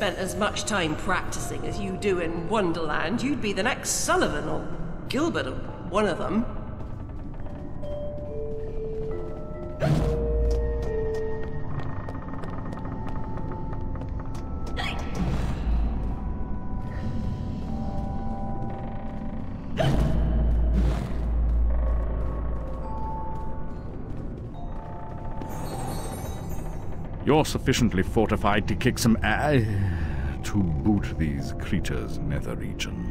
spent as much time practicing as you do in Wonderland, you'd be the next Sullivan or Gilbert or one of them. You're sufficiently fortified to kick some ass to boot these creatures' nether regions.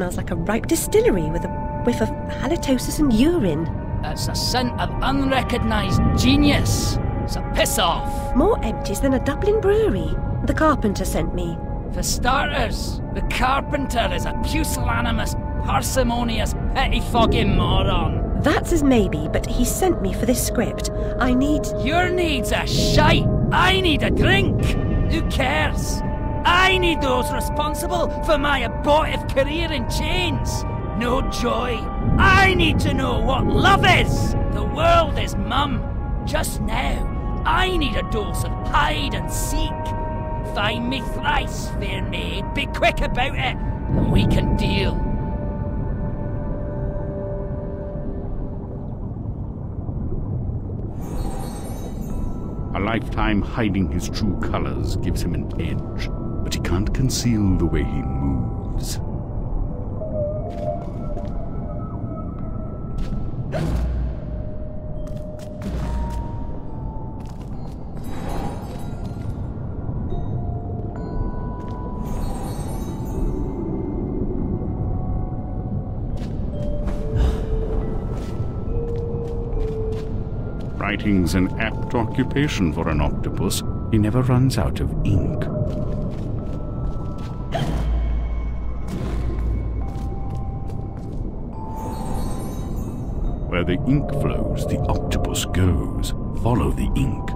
smells like a ripe distillery with a whiff of halitosis and urine. That's the scent of unrecognised genius. So piss off. More empties than a Dublin brewery. The carpenter sent me. For starters, the carpenter is a pusillanimous, parsimonious, pettifogging moron. That's his maybe, but he sent me for this script. I need... Your need's a shite. I need a drink. Who cares? I need those responsible for my abortive career in chains. No joy. I need to know what love is. The world is mum. Just now, I need a dose of hide and seek. Find me thrice, fair maid. Be quick about it, and we can deal. A lifetime hiding his true colors gives him an edge, but he can't conceal the way he moves. Writing's an apt occupation for an octopus. He never runs out of ink. Where the ink flows, the octopus goes. Follow the ink.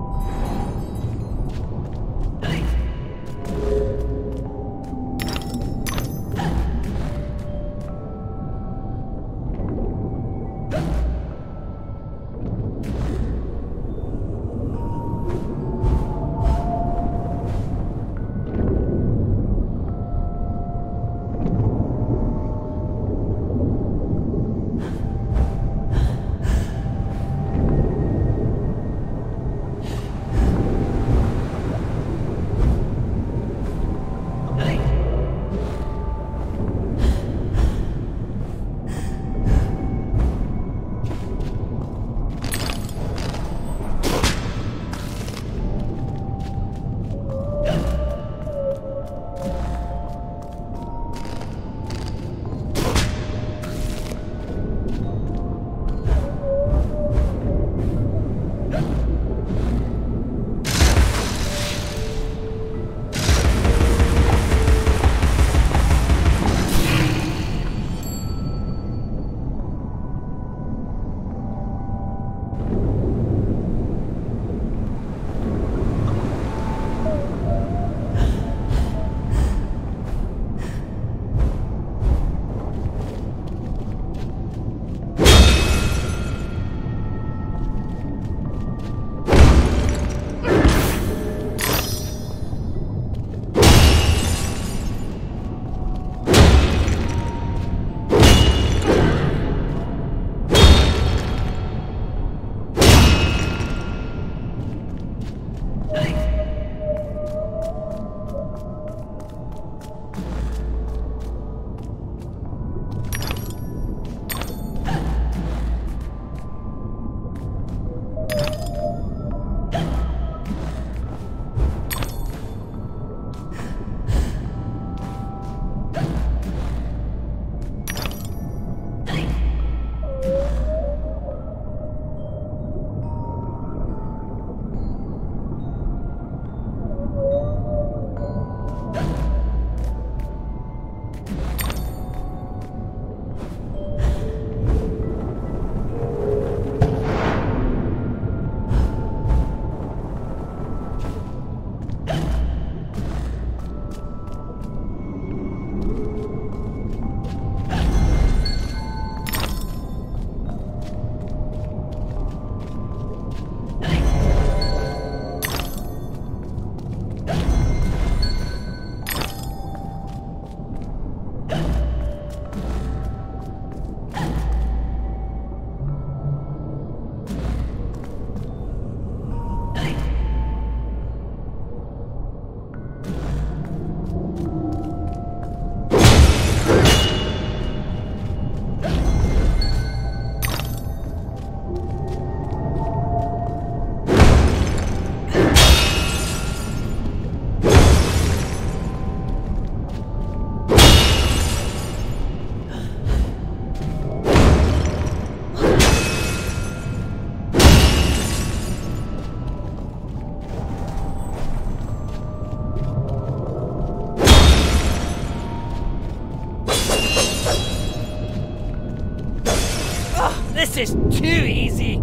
This is too easy.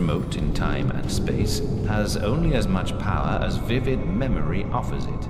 remote in time and space, has only as much power as vivid memory offers it.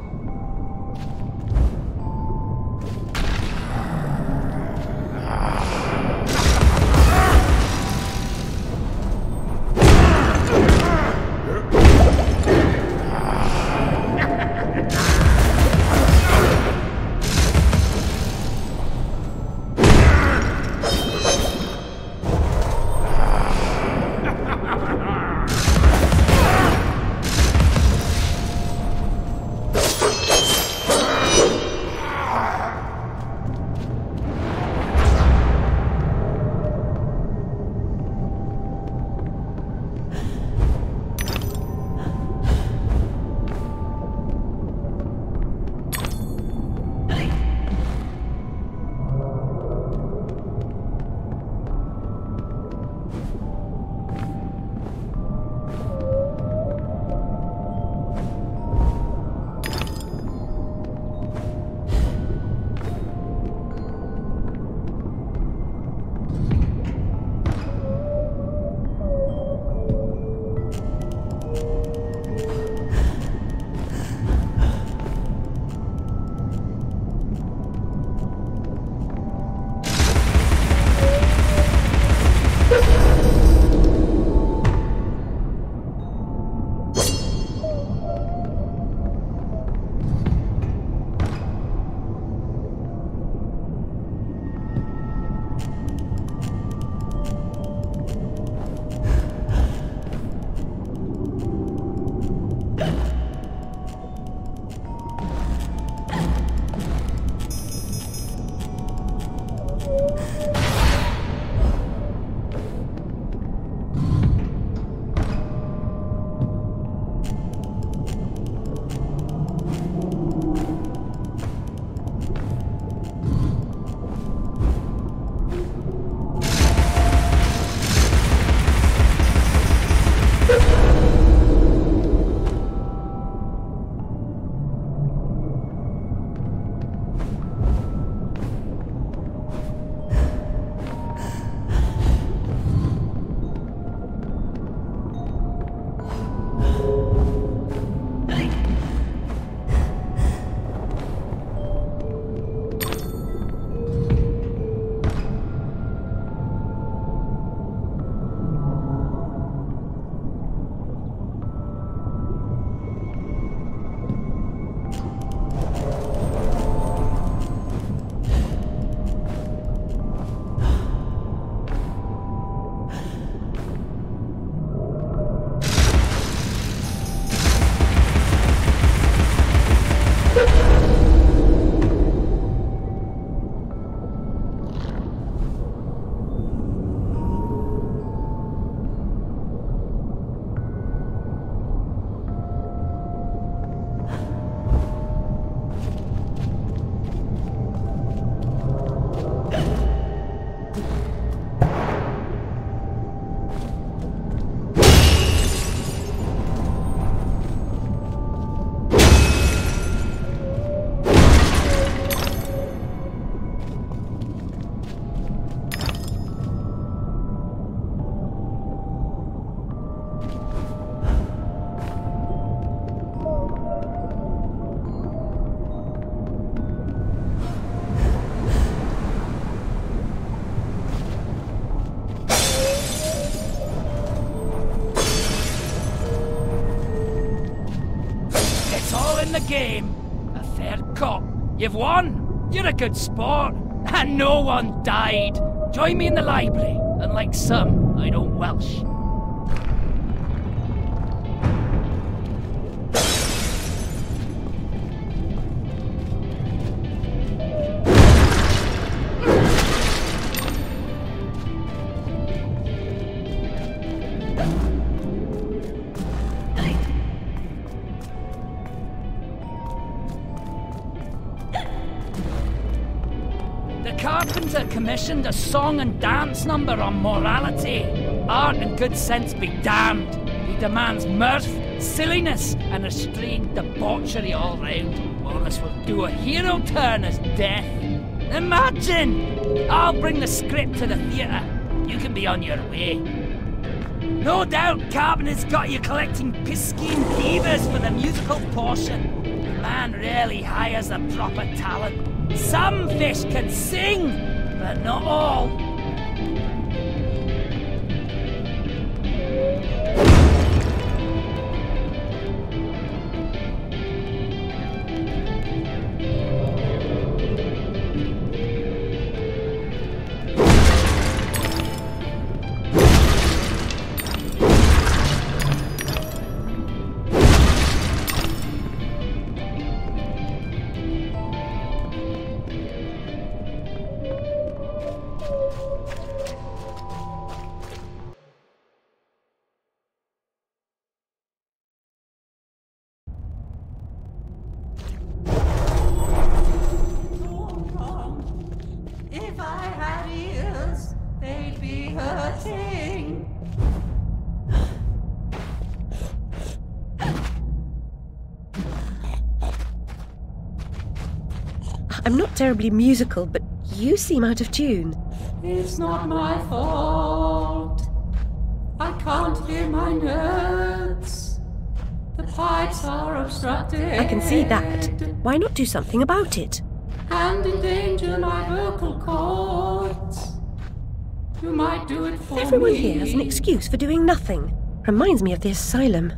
Game. A fair cop. You've won. You're a good sport. And no one died. Join me in the library. Unlike some, I don't Welsh. Commissioned a song and dance number on morality. Art and good sense be damned. He demands mirth, silliness, and restrained debauchery all round. Walrus will do a hero turn as death. Imagine! I'll bring the script to the theatre. You can be on your way. No doubt Carbon has got you collecting piss-skin beavers for the musical portion. The man really hires the proper talent. Some fish can sing, but not all. I'm not terribly musical, but you seem out of tune. It's not my fault. I can't hear my notes. The pipes are obstructed. I can see that. Why not do something about it? And endanger my vocal cords. You might do it for me. Everyone here has an excuse for doing nothing. Reminds me of the asylum.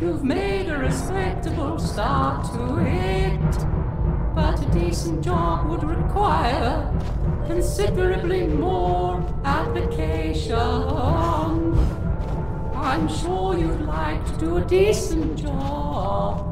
You've made a respectable start to it, but a decent job would require considerably more application. I'm sure you'd like to do a decent job.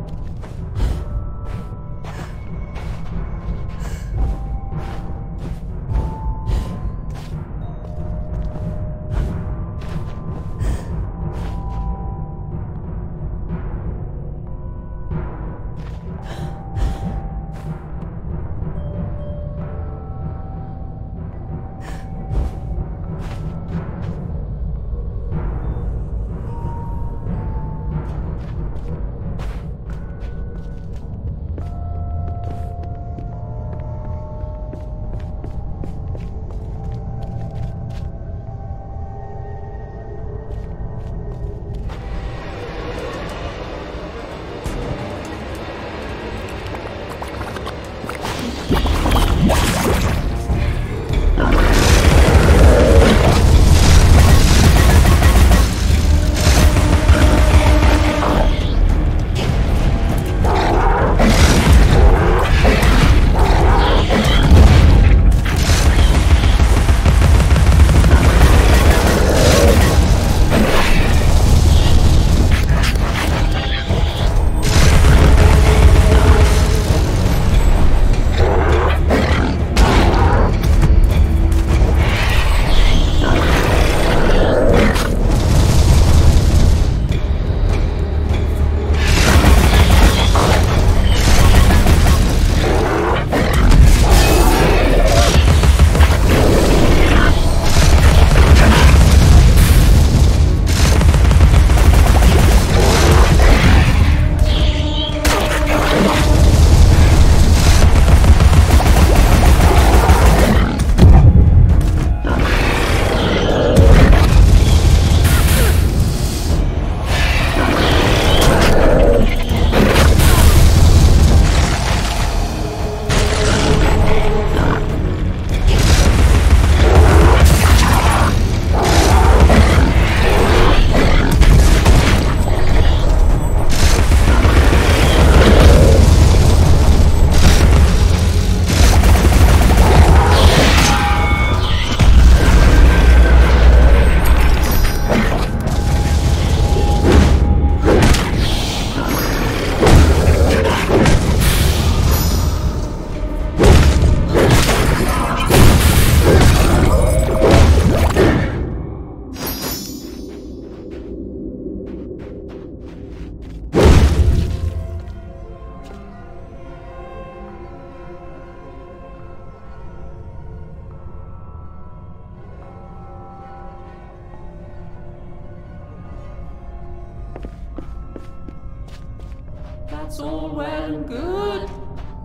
That's all well and good,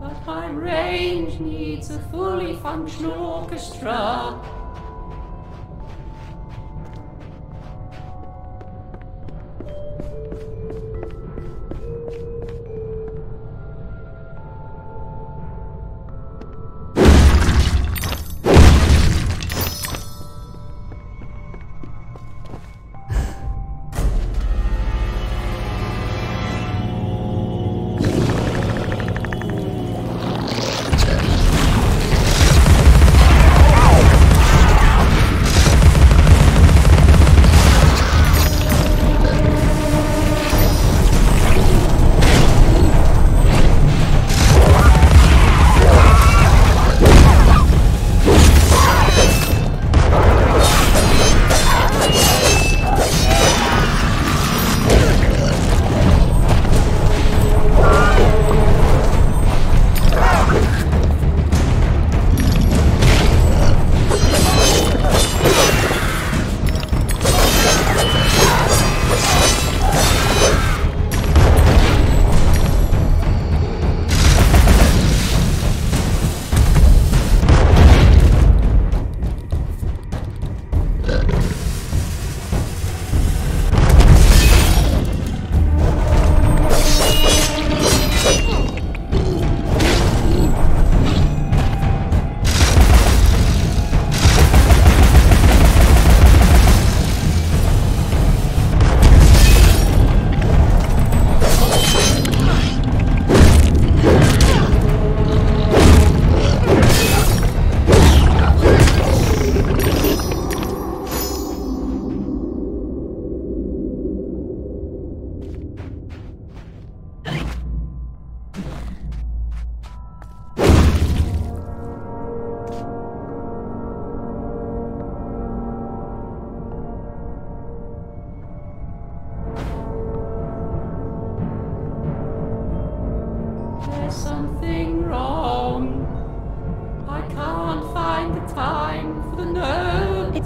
but my range needs a fully functional orchestra.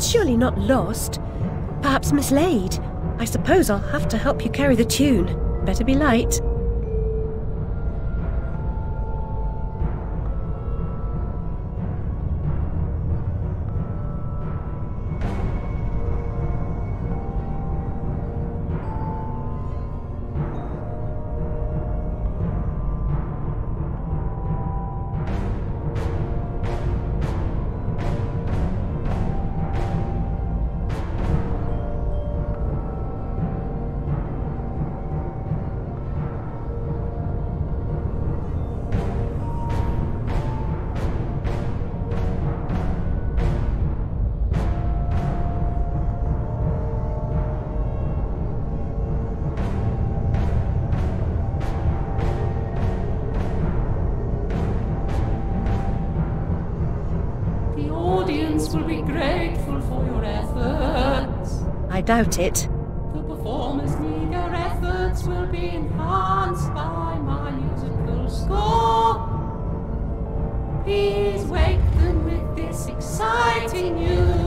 Surely not lost. Perhaps mislaid. I suppose I'll have to help you carry the tune. Better be light. Will be grateful for your efforts. I doubt it. The performers' meager efforts will be enhanced by my musical score. Please wake them with this exciting news.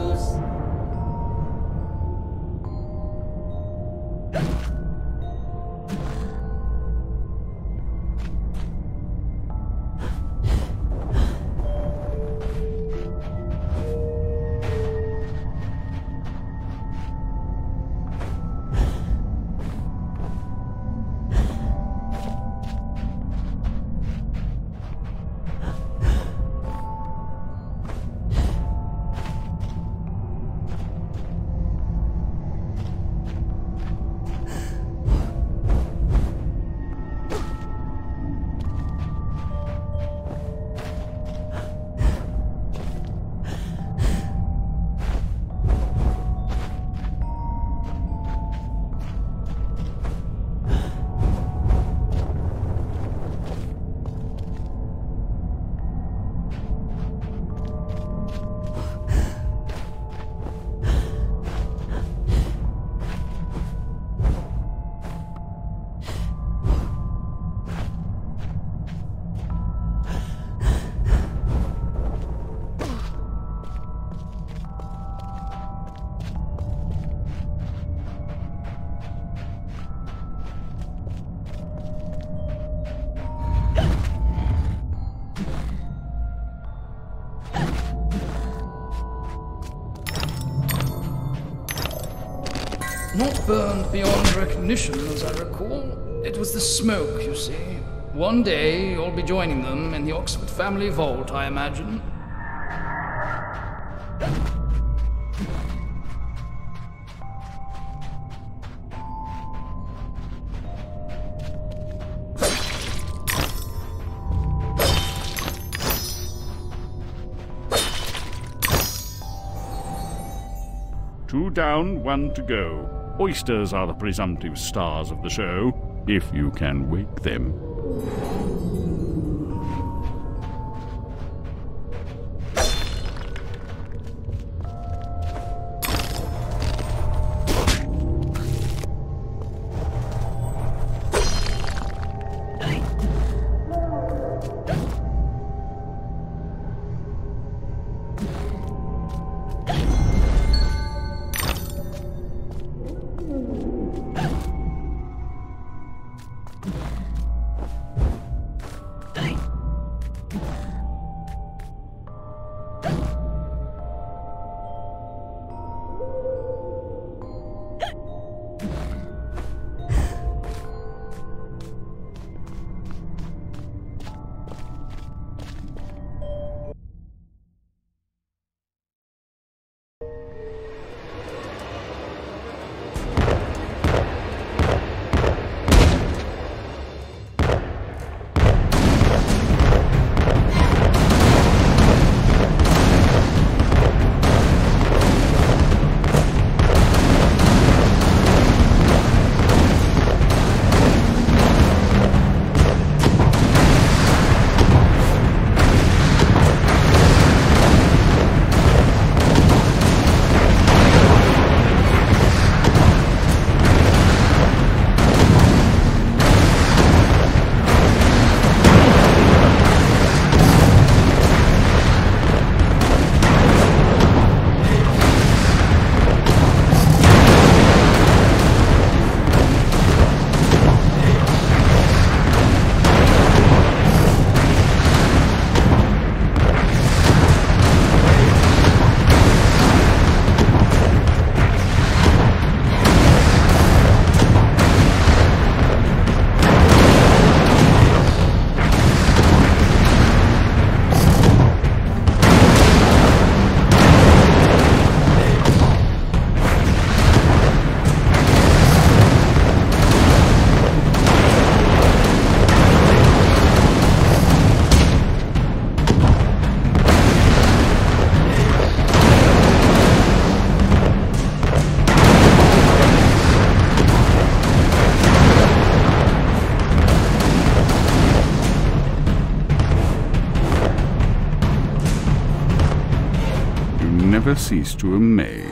Not burned beyond recognition, as I recall. It was the smoke, you see. One day, you'll be joining them in the Oxford family vault, I imagine. Two down, one to go. Oysters are the presumptive stars of the show, if you can wake them. Cease to amaze.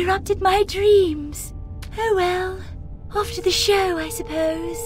interrupted my dreams. Oh well, off to the show, I suppose.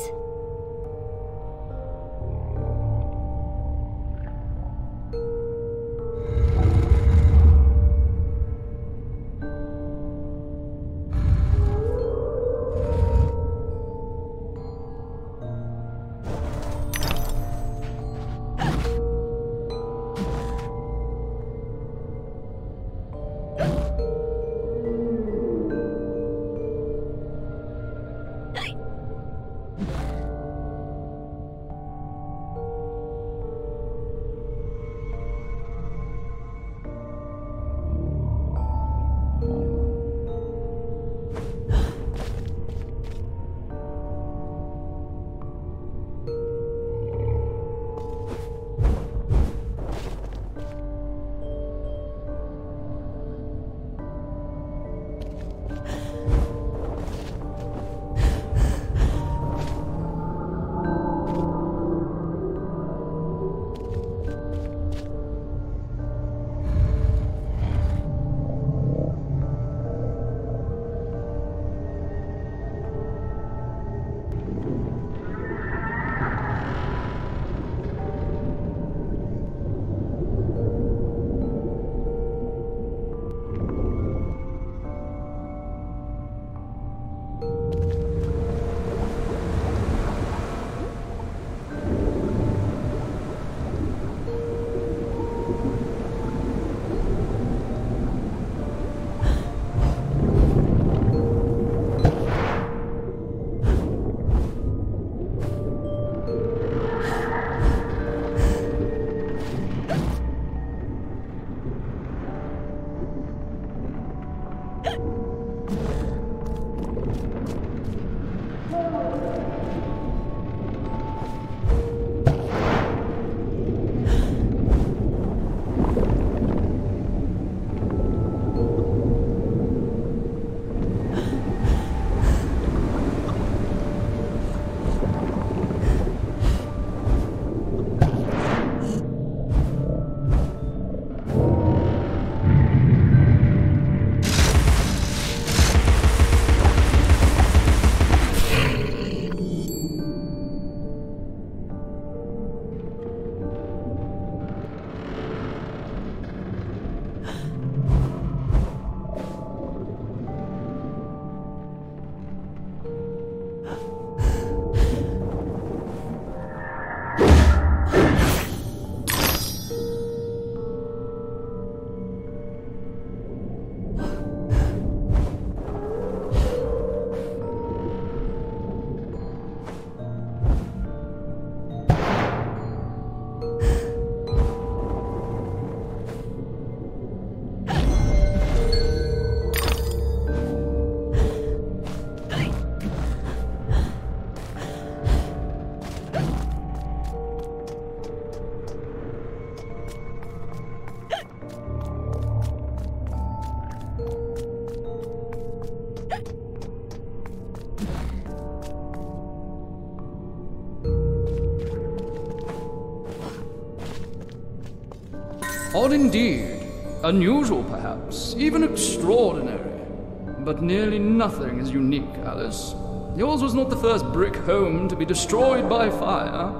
Odd indeed, unusual perhaps, even extraordinary. But nearly nothing is unique, Alice. Yours was not the first brick home to be destroyed by fire.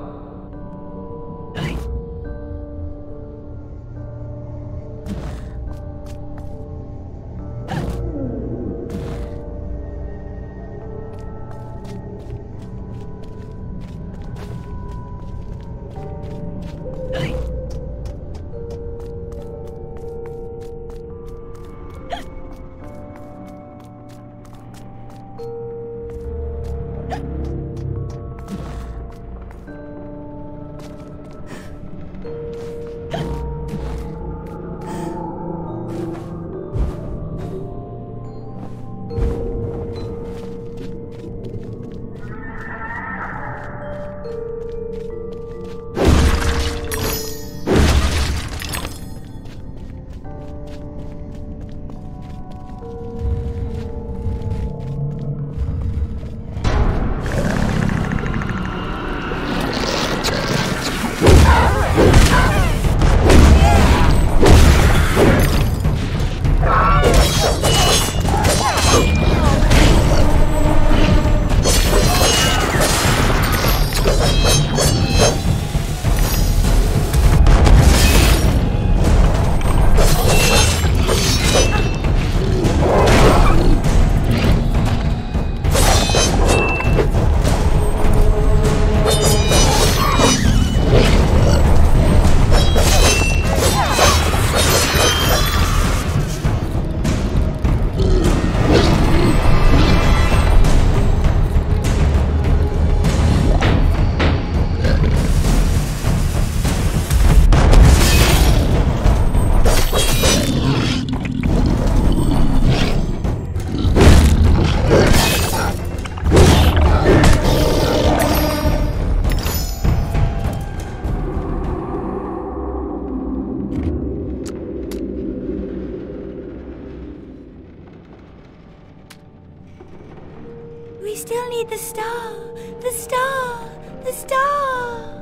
The star! The star! The star!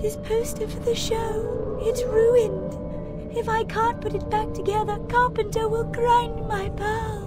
This poster for the show, it's ruined. If I can't put it back together, Carpenter will grind my pearls.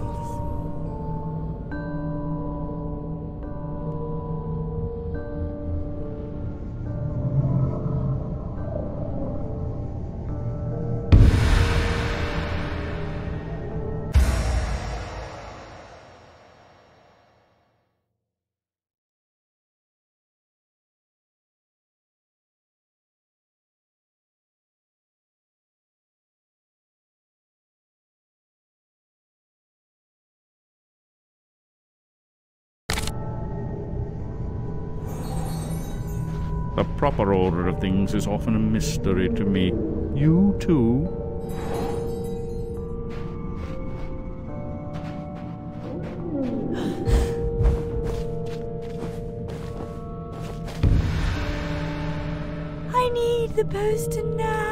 The proper order of things is often a mystery to me. You too? I need the poster now.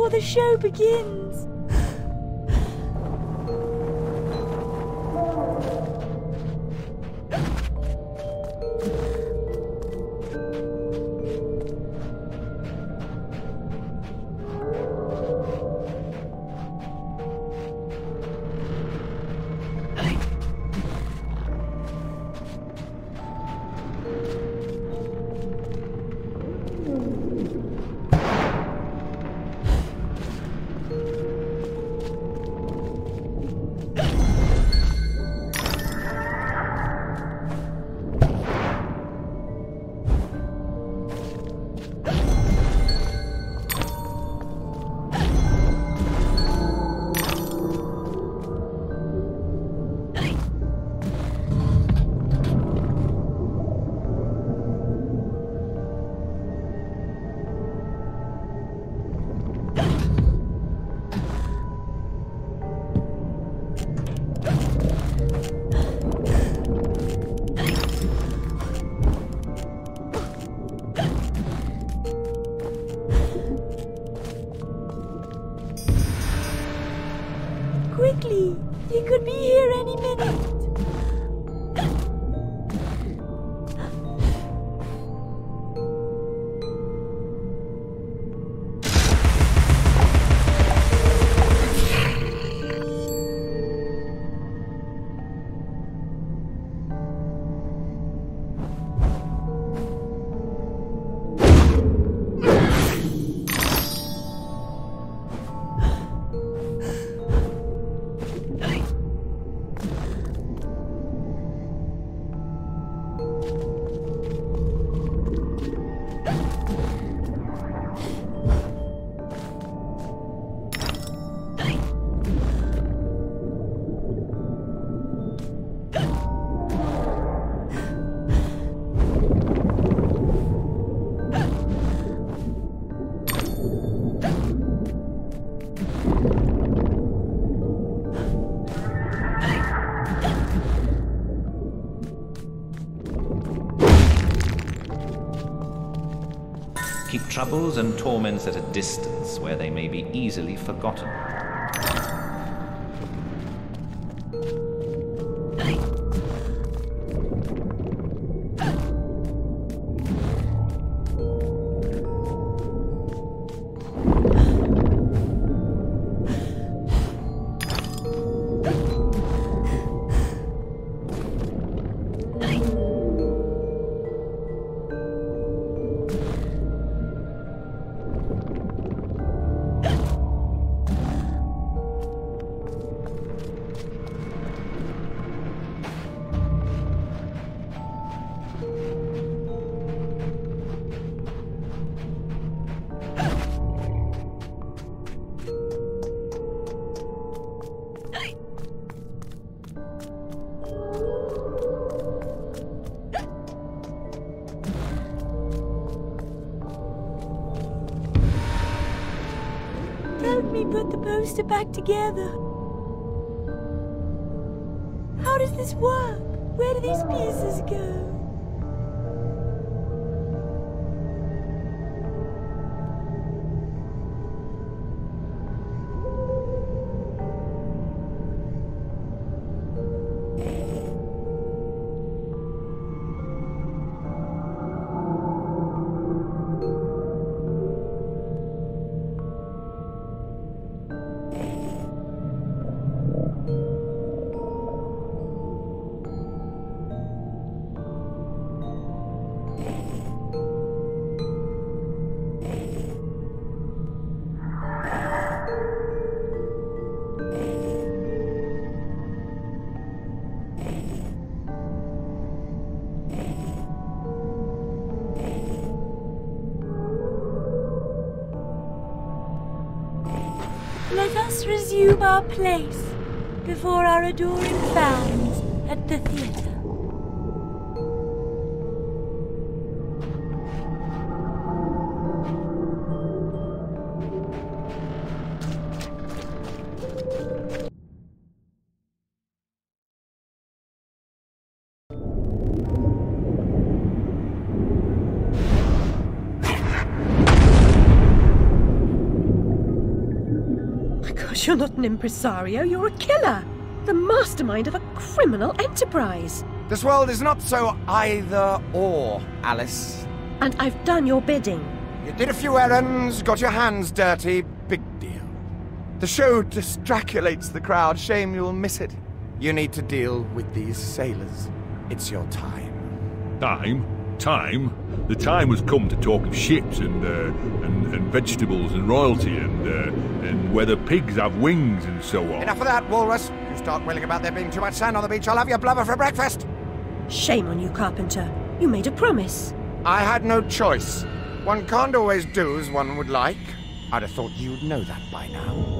before the show begins. Quickly! He could be here any minute! Keep troubles and torments at a distance where they may be easily forgotten. Put the poster back together. How does this work? Where do these pieces go? Let us resume our place before our adoring fans at the theatre. Walrus, you're not an impresario, you're a killer! The mastermind of a criminal enterprise! This world is not so either or, Alice. And I've done your bidding. You did a few errands, got your hands dirty, big deal. The show distraculates the crowd, shame you'll miss it. You need to deal with these sailors. It's your time. Time? Time? The time has come to talk of ships and vegetables and royalty and whether pigs have wings and so on. Enough of that, Walrus. You start wailing about there being too much sand on the beach, I'll have your blubber for breakfast. Shame on you, Carpenter. You made a promise. I had no choice. One can't always do as one would like. I'd have thought you'd know that by now.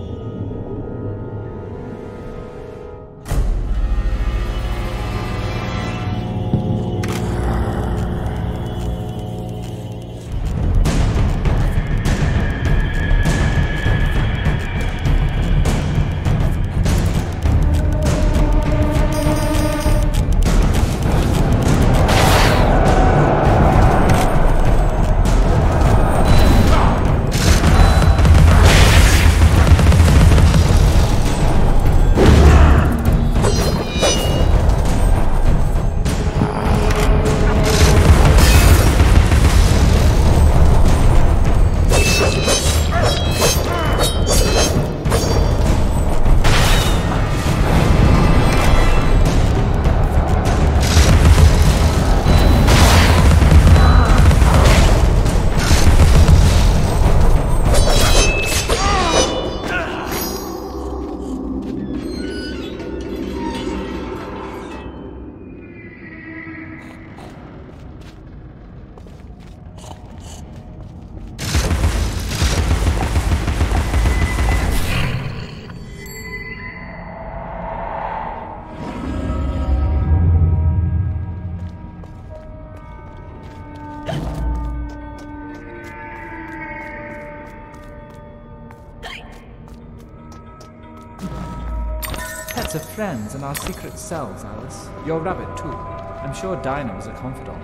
Pets are friends and our secret selves, Alice. Your rabbit, too. I'm sure Dinah was a confidant.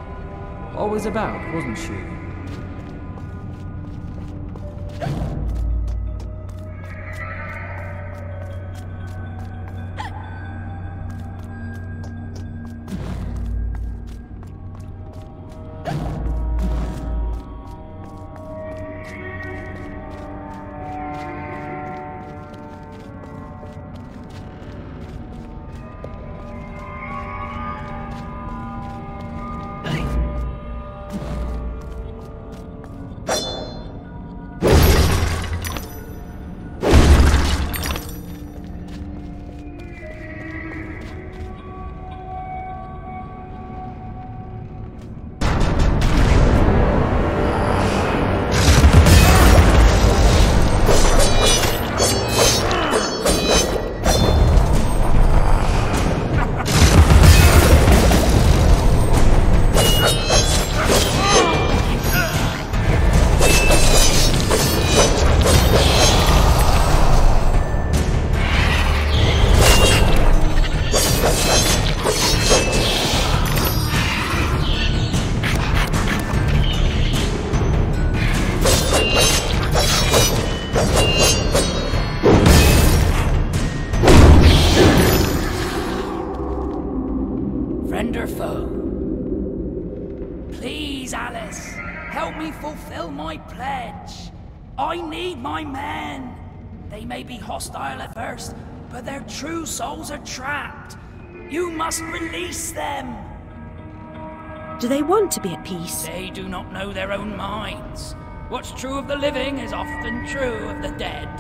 Always about, wasn't she? Please, Alice, help me fulfill my pledge. I need my men. They may be hostile at first, but their true souls are trapped. You must release them. Do they want to be at peace? They do not know their own minds. What's true of the living is often true of the dead.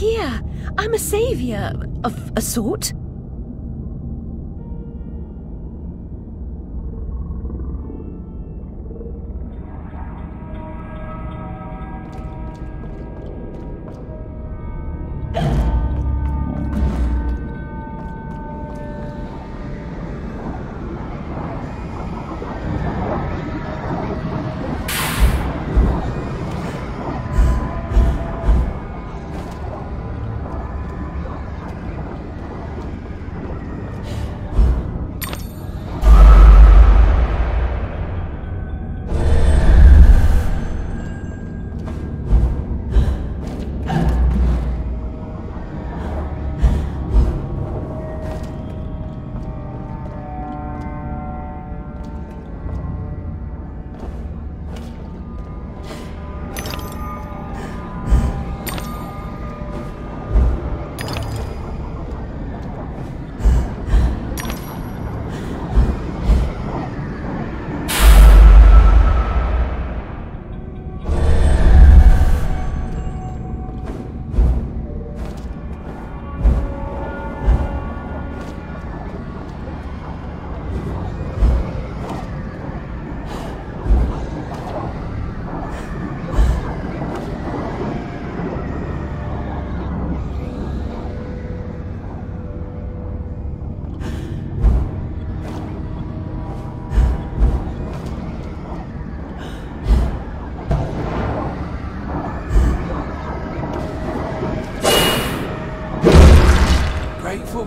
here. I'm a savior, of a sort.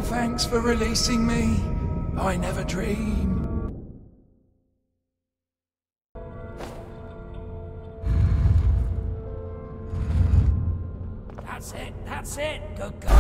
Thanks for releasing me. I never dreamed. That's it, good girl.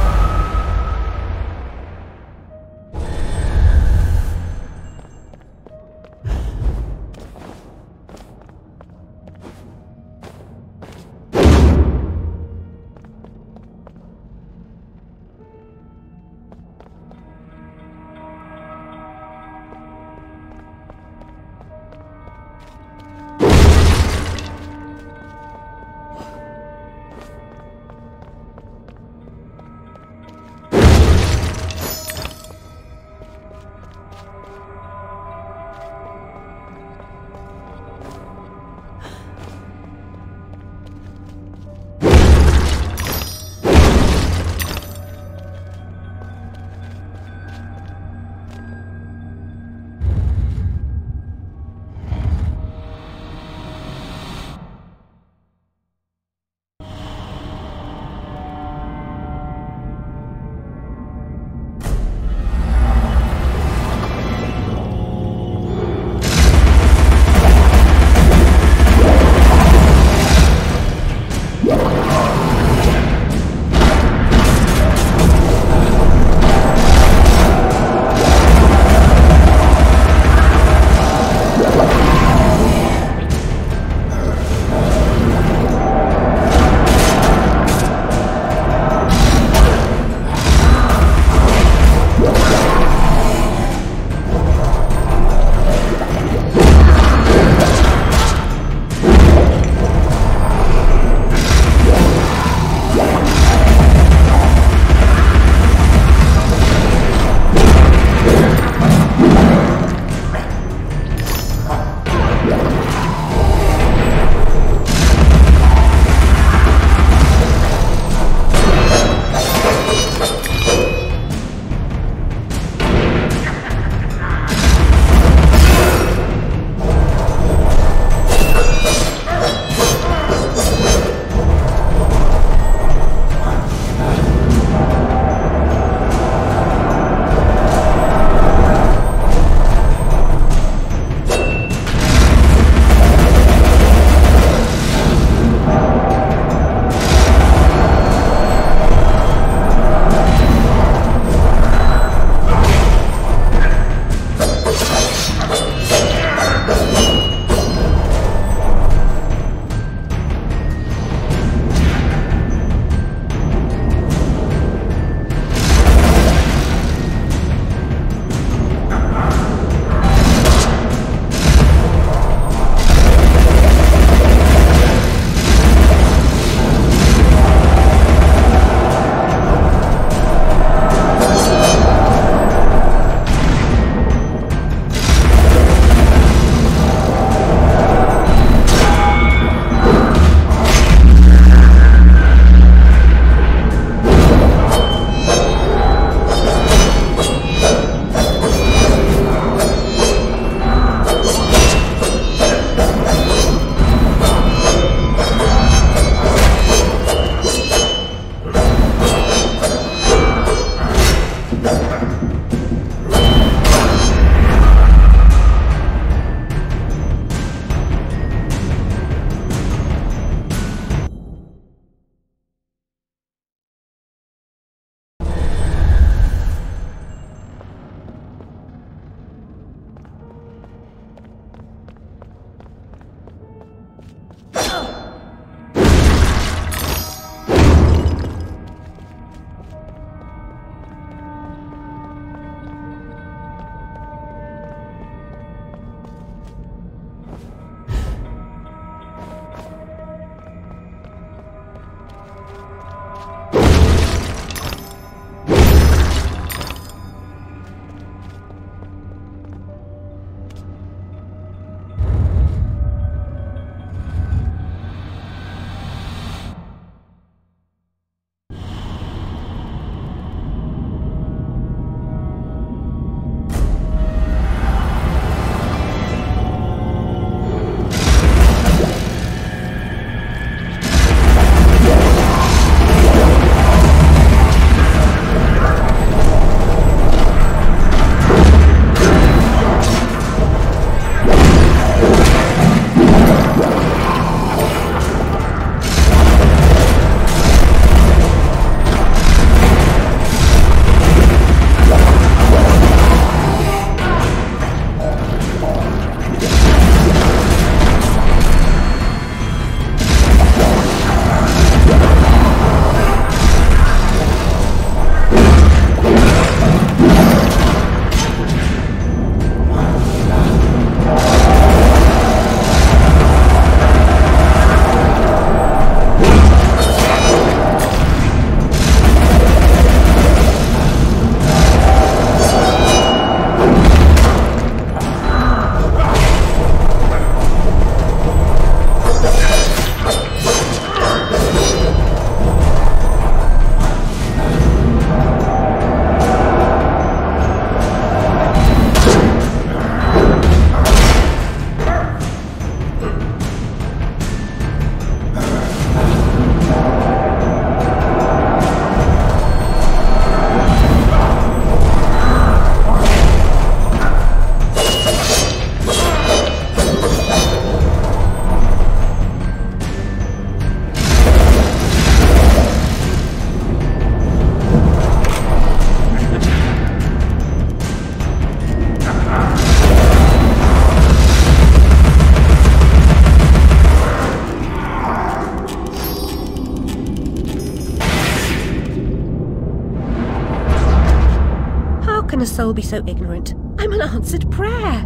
can a soul be so ignorant? I'm an answered prayer.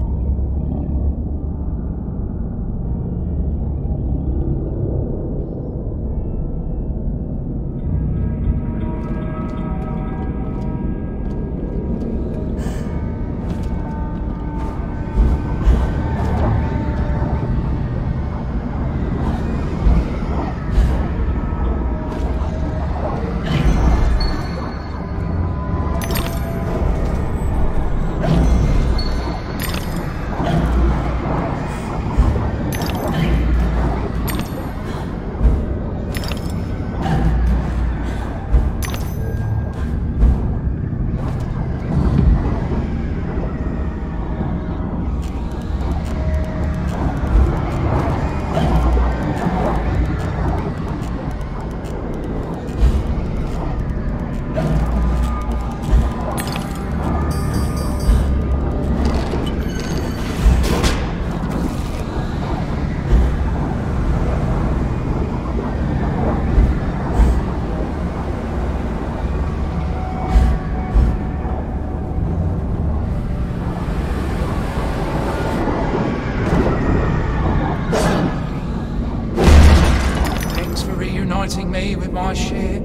Me with my ship.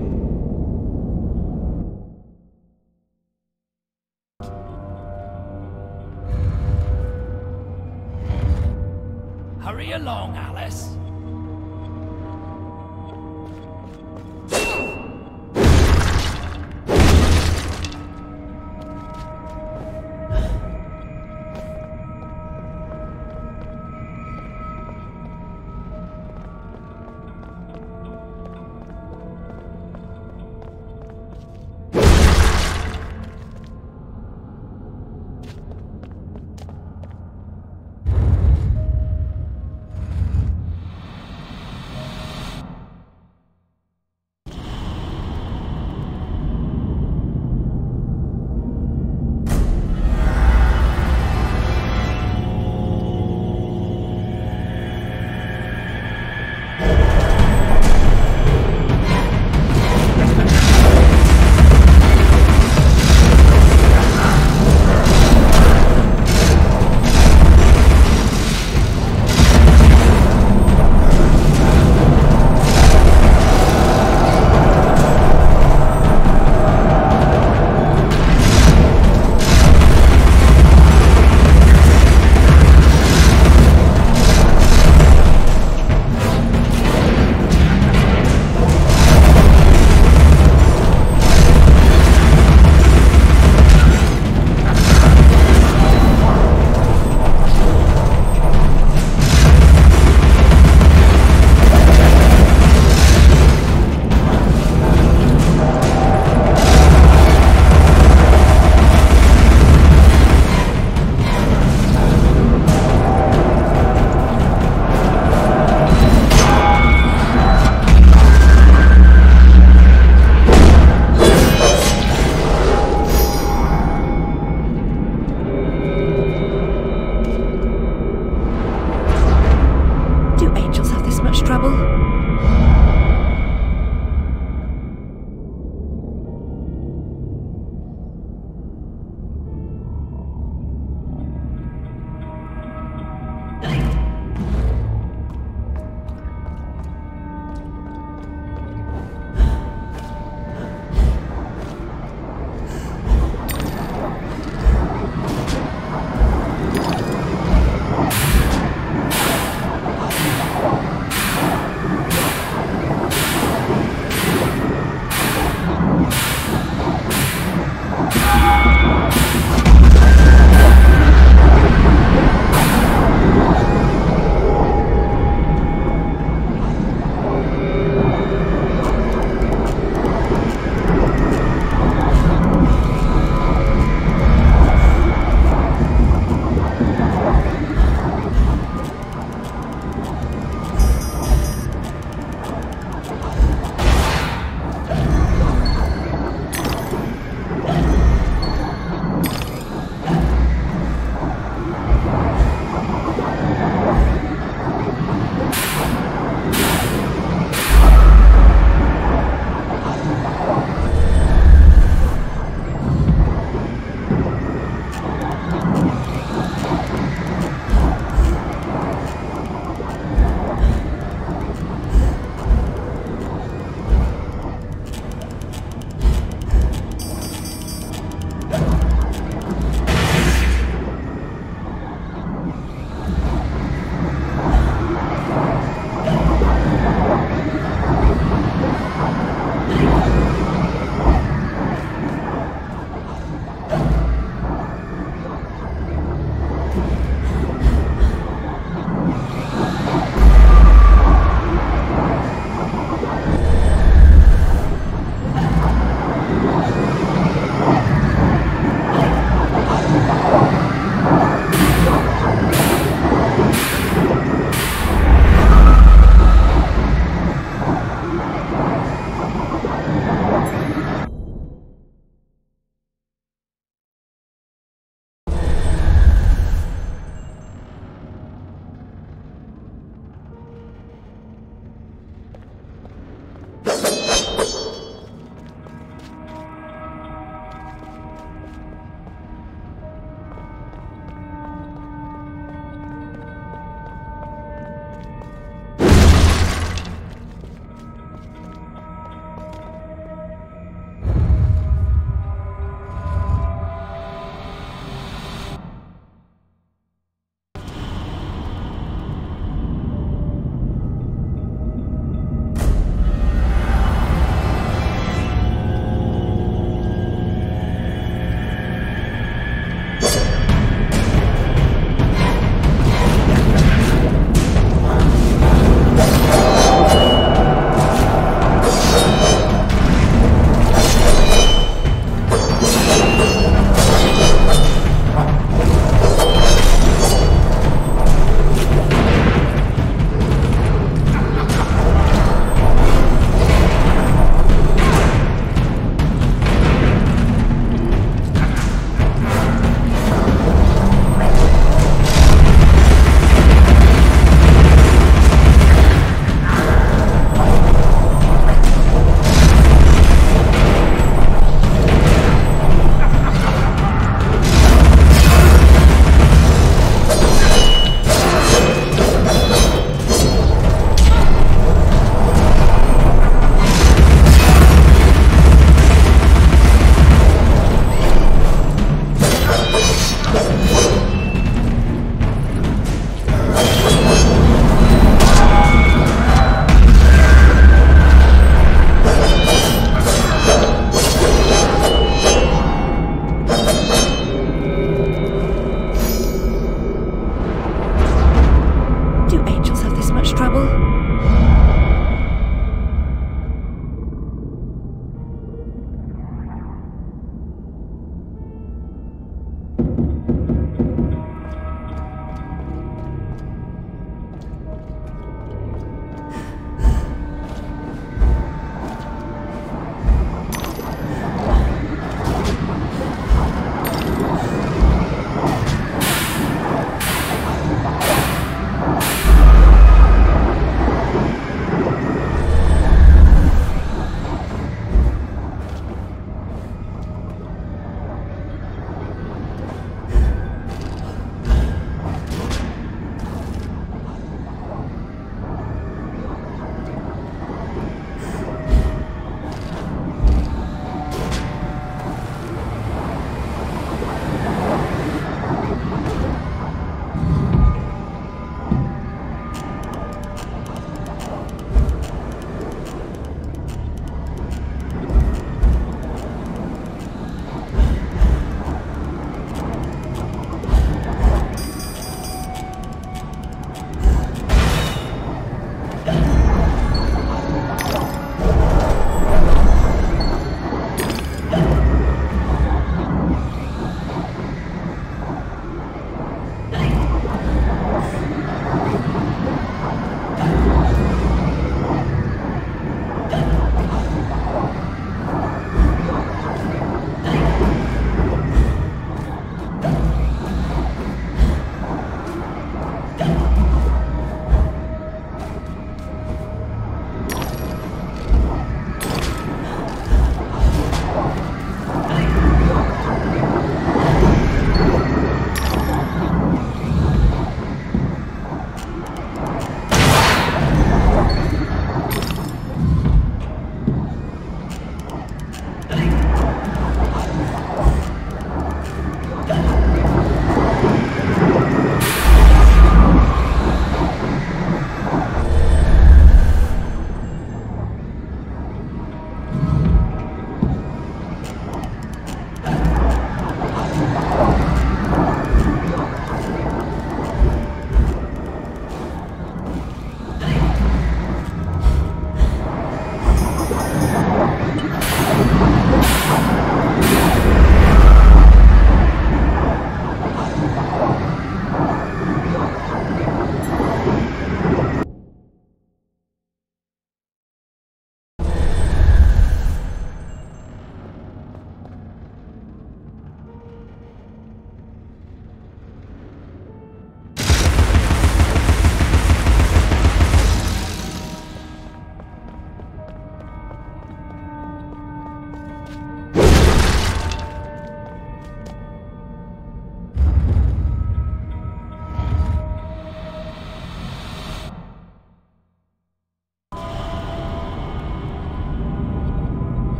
Hurry along, Alice.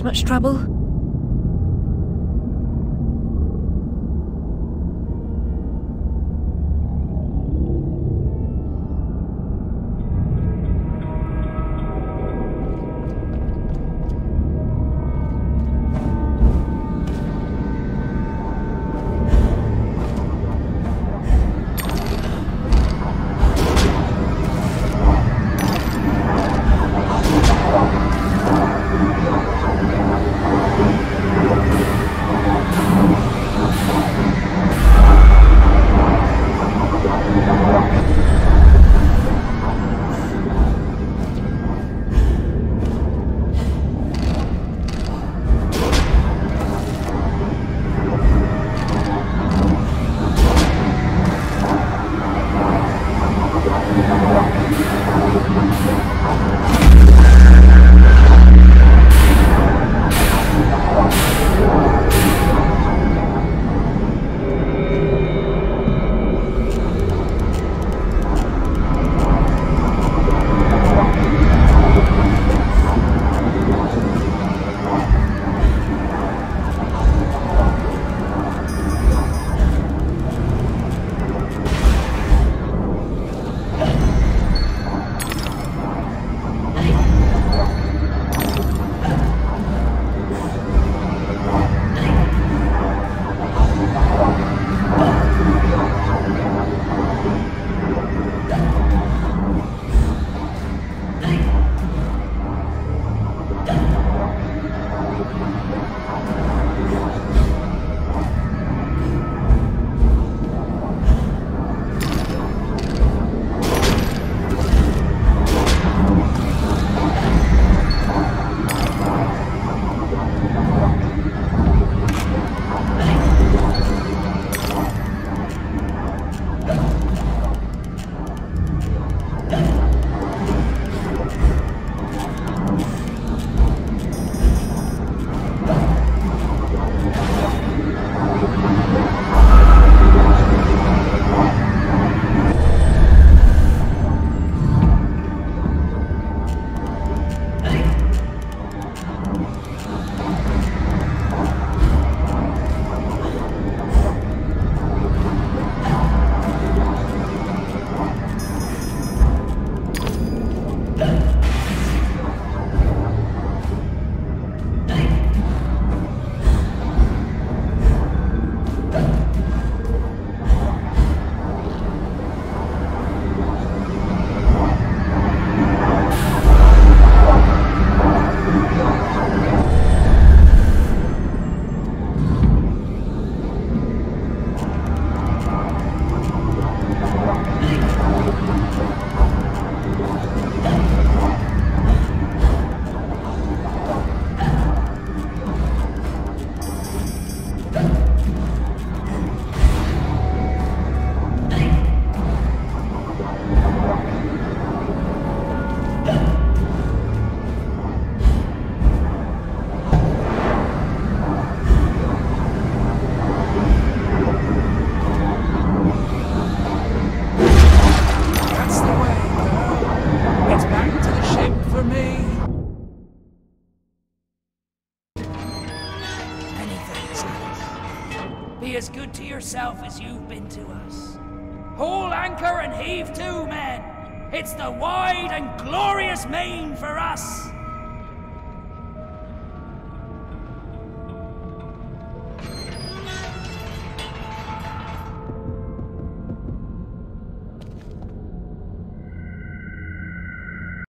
this much trouble? Be as good to yourself as you've been to us. Haul anchor and heave to, men! It's the wide and glorious main for us!